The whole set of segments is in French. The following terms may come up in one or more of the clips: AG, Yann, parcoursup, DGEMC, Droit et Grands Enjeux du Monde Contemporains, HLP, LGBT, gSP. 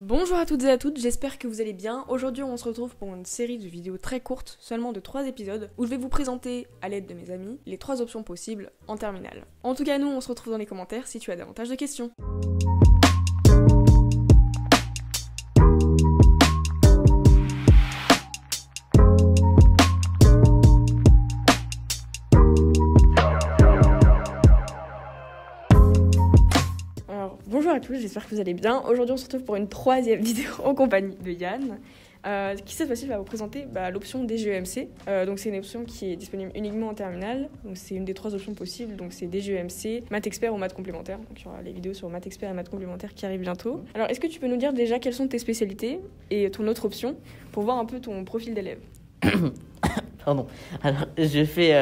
Bonjour à toutes et à toutes, j'espère que vous allez bien. Aujourd'hui on se retrouve pour une série de vidéos très courtes, seulement de 3 épisodes, où je vais vous présenter, à l'aide de mes amis, les 3 options possibles en terminale. En tout cas nous, on se retrouve dans les commentaires si tu as davantage de questions. Bonjour à tous, j'espère que vous allez bien. Aujourd'hui on se retrouve pour une 3e vidéo en compagnie de Yann, qui cette fois-ci va vous présenter l'option DGEMC. Donc c'est une option qui est disponible uniquement en terminale, donc c'est une des 3 options possibles, donc c'est DGEMC, maths expert ou maths complémentaire. Donc il y aura les vidéos sur maths expert et maths complémentaire qui arrivent bientôt. Alors est-ce que tu peux nous dire déjà quelles sont tes spécialités et ton autre option pour voir un peu ton profil d'élève? Pardon. Alors je fais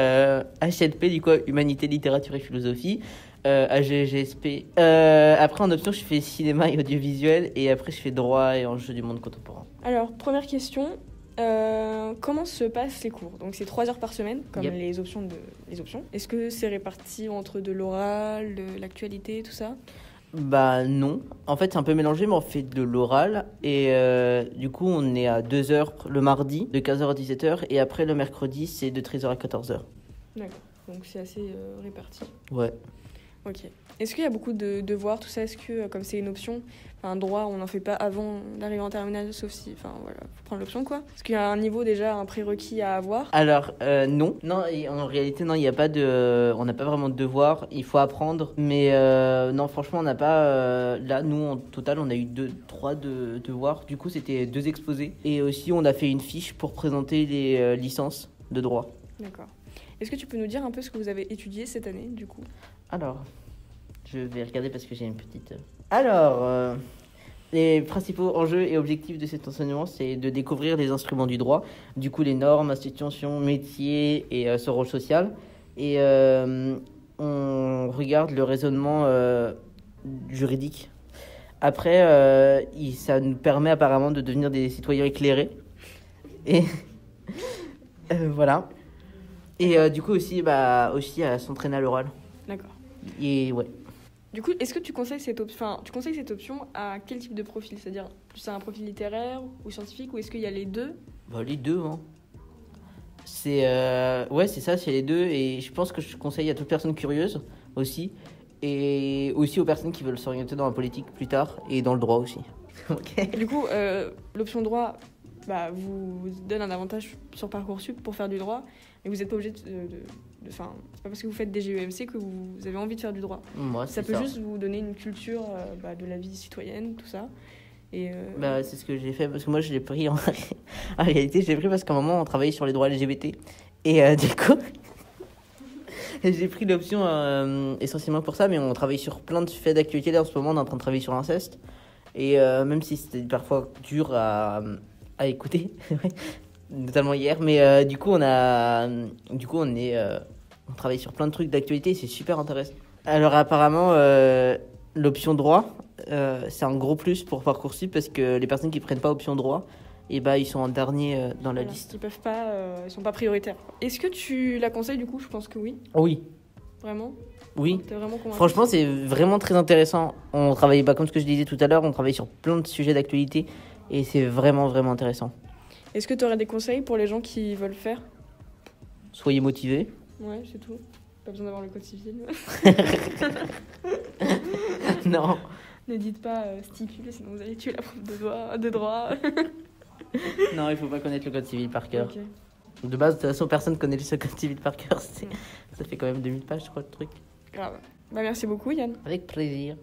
HLP, du coup humanité, littérature et philosophie. AG, gSP. Après en option je fais cinéma et audiovisuel, et après je fais droit et enjeux du monde contemporain. Alors première question, comment se passent les cours? Donc c'est 3 heures par semaine comme yep. les options. Est-ce que c'est réparti entre de l'oral, de l'actualité, tout ça? Bah non, en fait c'est un peu mélangé, mais on fait de l'oral et du coup on est à 2 heures le mardi de 15h à 17h, et après le mercredi c'est de 13h à 14h. D'accord, donc c'est assez réparti. Ouais. Ok. Est-ce qu'il y a beaucoup de devoirs, tout ça? Est-ce que, comme c'est une option, un droit, on n'en fait pas avant d'arriver en terminale, sauf si, enfin voilà, faut prendre l'option quoi. Est-ce qu'il y a un niveau déjà, un prérequis à avoir? Alors non, non. En réalité, non, il n'y a pas de, on n'a pas vraiment de devoirs. Il faut apprendre, mais non, franchement, on n'a pas. Là, nous, en total, on a eu 3 de devoirs. Du coup, c'était 2 exposés, et aussi on a fait une fiche pour présenter les licences de droit. D'accord. Est-ce que tu peux nous dire un peu ce que vous avez étudié cette année, du coup? Alors, je vais regarder parce que j'ai une petite... Alors, les principaux enjeux et objectifs de cet enseignement, c'est de découvrir les instruments du droit, du coup les normes, institutions, métiers et ce rôle social. Et on regarde le raisonnement juridique. Après, ça nous permet apparemment de devenir des citoyens éclairés. Et voilà. Et du coup aussi, aussi à s'entraîner à l'oral. D'accord. Et ouais. Du coup, est-ce que tu conseilles cette option, à quel type de profil? C'est-à-dire plus à un profil littéraire ou scientifique, ou est-ce qu'il y a les deux? Bah les deux, hein. C'est ouais, c'est ça, c'est les deux, et je pense que je conseille à toute personne curieuse aussi, et aussi aux personnes qui veulent s'orienter dans la politique plus tard et dans le droit aussi. Ok. Du coup, l'option droit vous donne un avantage sur Parcoursup pour faire du droit, mais vous n'êtes pas obligé de c'est pas parce que vous faites des DGEMC que vous avez envie de faire du droit. Ouais, ça peut juste vous donner une culture de la vie citoyenne, tout ça. Et c'est ce que j'ai fait, parce que moi je l'ai pris en réalité, je l'ai pris parce qu'à un moment on travaillait sur les droits LGBT, et du coup j'ai pris l'option essentiellement pour ça, mais on travaille sur plein de faits d'actualité. Là en ce moment on est en train de travailler sur l'inceste, et même si c'était parfois dur à écouter, notamment hier, mais du coup on travaille sur plein de trucs d'actualité, c'est super intéressant. Alors apparemment l'option droit c'est un gros plus pour Parcoursup, parce que les personnes qui prennent pas option droit, et ils sont en dernier dans la liste. Ils peuvent pas, ils sont pas prioritaires. Est-ce que tu la conseilles du coup? Je pense que oui. Oui. Vraiment? Oui. T'es vraiment convaincu? Franchement c'est vraiment très intéressant. On travaille comme ce que je disais tout à l'heure, on travaille sur plein de sujets d'actualité. Et c'est vraiment, vraiment intéressant. Est-ce que tu aurais des conseils pour les gens qui veulent faire? Soyez motivés. Ouais, c'est tout. Pas besoin d'avoir le code civil. Non. Ne dites pas stipule, sinon vous allez tuer la prof de droit. Non, il faut pas connaître le code civil par cœur. Okay. De base, de toute façon, personne ne connaît le code civil par cœur. Ça fait quand même 2000 pages, je crois, le truc. Grave. Merci beaucoup, Yann. Avec plaisir.